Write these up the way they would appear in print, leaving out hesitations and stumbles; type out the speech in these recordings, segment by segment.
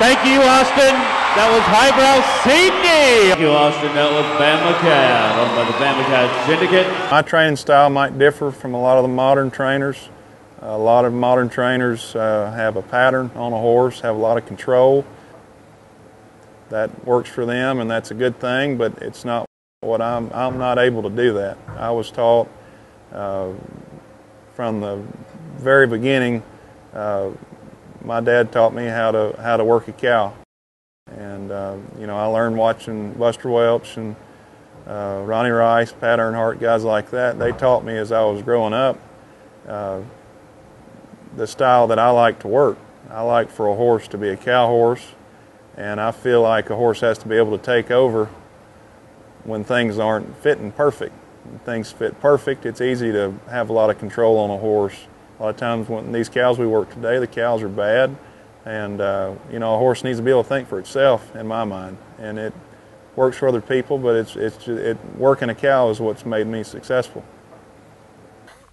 Thank you, Austin. That was Highbrow Cydney. Thank you, Austin. That was Bama Cad, owned by the Bamacat Syndicate. My training style might differ from a lot of the modern trainers. A lot of modern trainers have a pattern on a horse, have a lot of control. That works for them, and that's a good thing, but it's not what I'm not able to do that. I was taught from the very beginning, my dad taught me how to work a cow. And you know, I learned watching Buster Welch and Ronnie Rice, Pat Earnhardt, guys like that. They taught me as I was growing up the style that I like to work. I like for a horse to be a cow horse, and I feel like a horse has to be able to take over when things aren't fitting perfect. When things fit perfect, it's easy to have a lot of control on a horse. A lot of times when these cows we work today, the cows are bad, and you know, a horse needs to be able to think for itself, in my mind. And it works for other people, but working a cow is what's made me successful.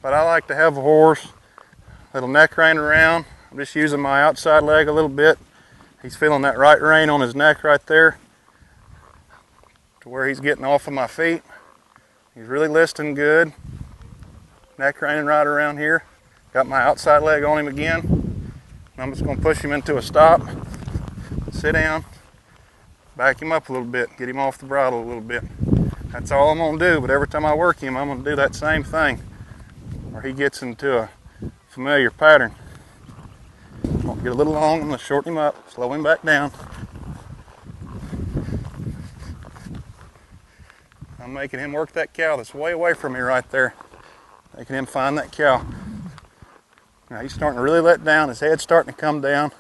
But I like to have a horse that'll neck rein around. I'm just using my outside leg a little bit. He's feeling that right rein on his neck right there, to where he's getting off of my feet. He's really listening good. Neck reining right around here. Got my outside leg on him again, and I'm just going to push him into a stop, sit down, back him up a little bit, get him off the bridle a little bit. That's all I'm going to do, but every time I work him, I'm going to do that same thing, or he gets into a familiar pattern. I'm going to get a little long, I'm going to shorten him up, slow him back down. I'm making him work that cow that's way away from me right there, making him find that cow. Now he's starting to really let down, his head's starting to come down.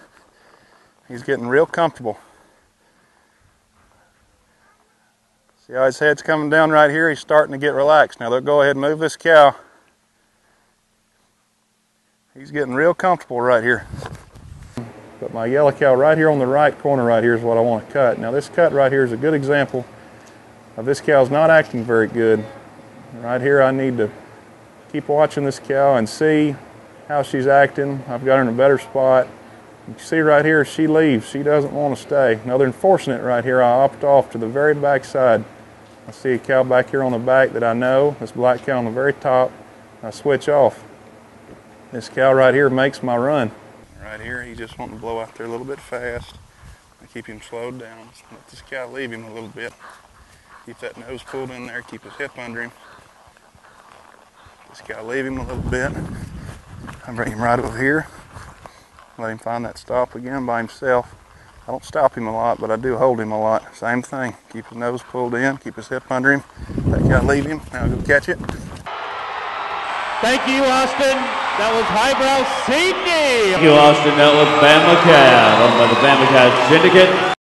He's getting real comfortable. See how his head's coming down right here? He's starting to get relaxed. Now they'll go ahead and move this cow. He's getting real comfortable right here. But my yellow cow right here on the right corner right here is what I want to cut. Now this cut right here is a good example of this cow's not acting very good. Right here I need to keep watching this cow and see how she's acting. I've got her in a better spot. You can see right here, she leaves. She doesn't want to stay. Now they're enforcing it right here. I opt off to the very back side. I see a cow back here on the back that I know, this black cow on the very top. I switch off. This cow right here makes my run. Right here, he just wants to blow out there a little bit fast. I keep him slowed down. Just let this cow leave him a little bit. Keep that nose pulled in there, keep his hip under him. This cow leave him a little bit. I bring him right over here, let him find that stop again by himself. I don't stop him a lot, but I do hold him a lot. Same thing, keep his nose pulled in, keep his hip under him. That guy leave him, now go catch it. Thank you, Austin. That was Highbrow Cydney. Thank you, Austin. That was Bama Cad, owned by the Bamacat Syndicate.